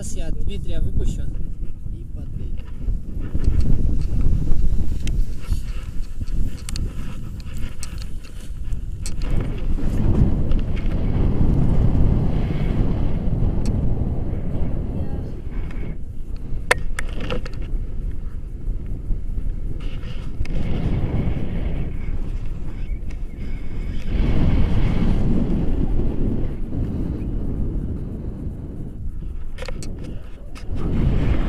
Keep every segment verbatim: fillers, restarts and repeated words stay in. Сейчас я Дмитрия выпущу и подъеду. Thank you.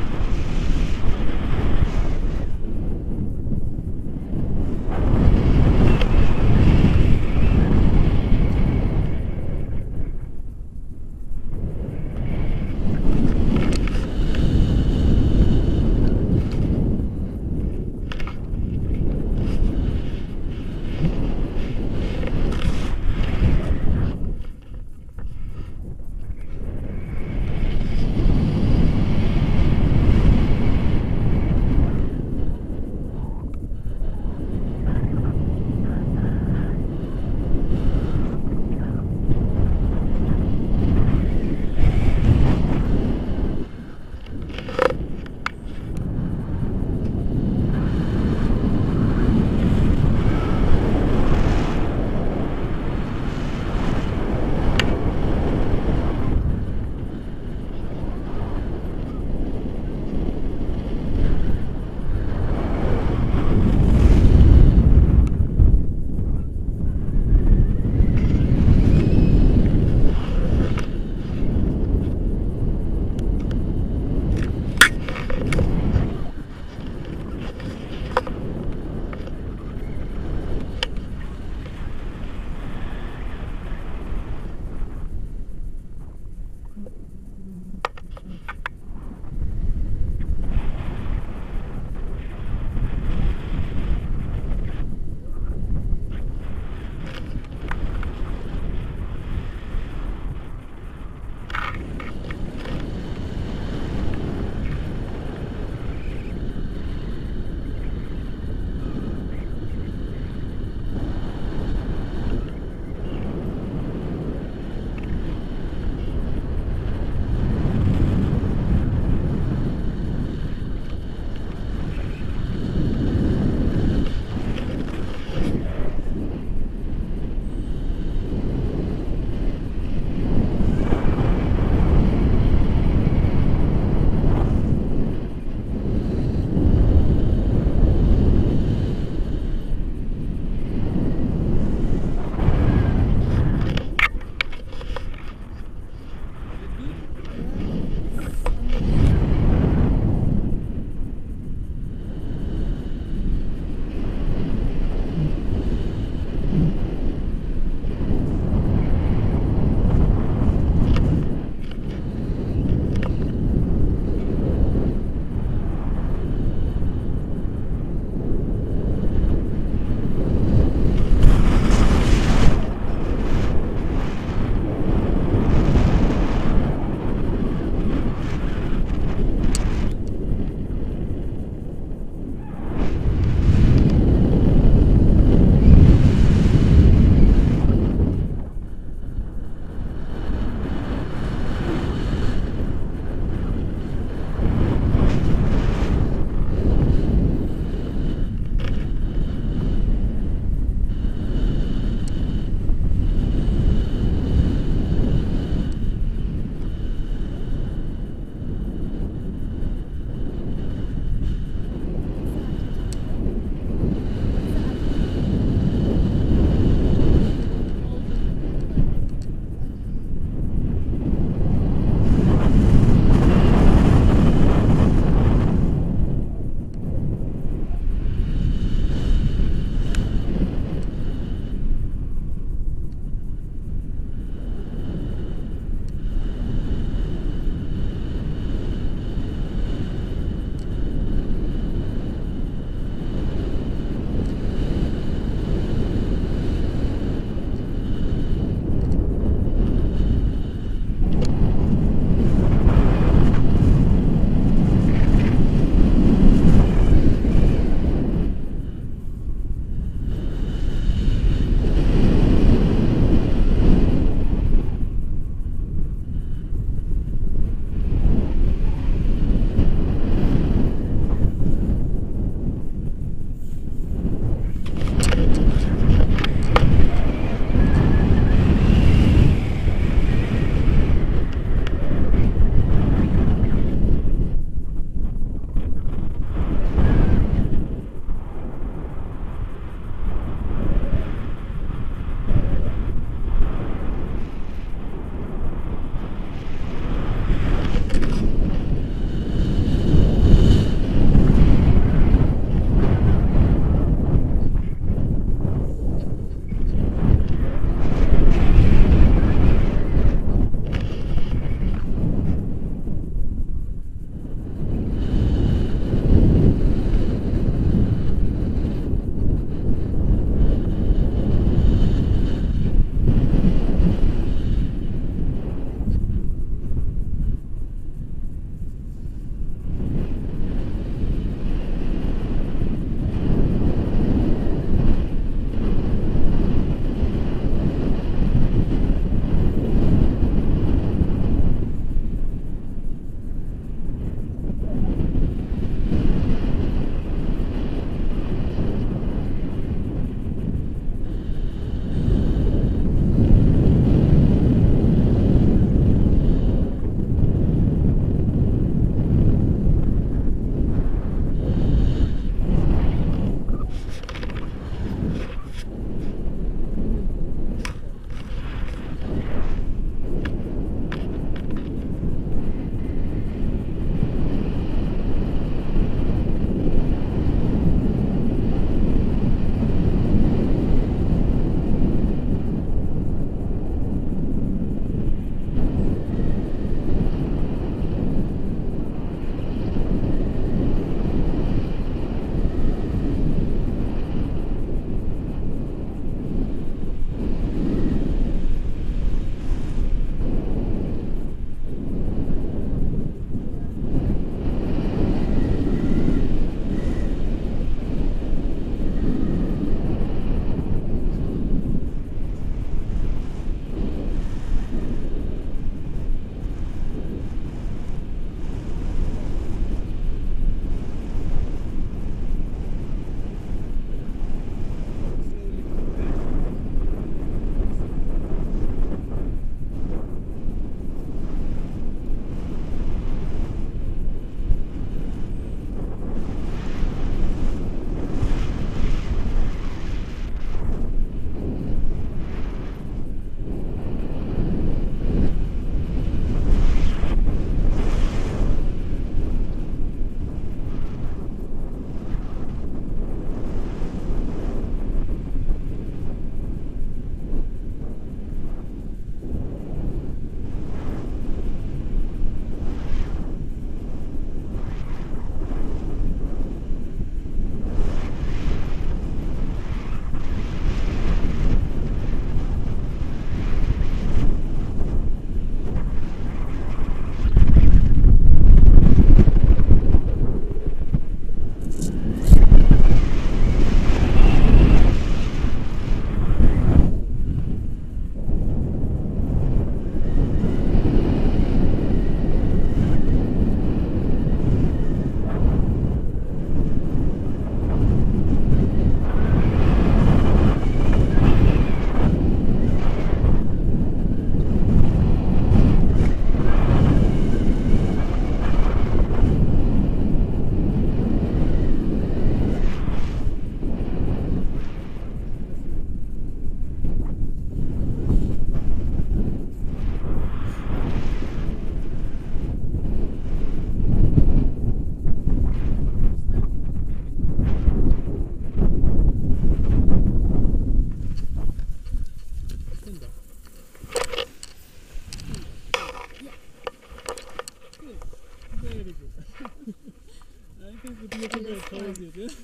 How is it?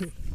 Yeah.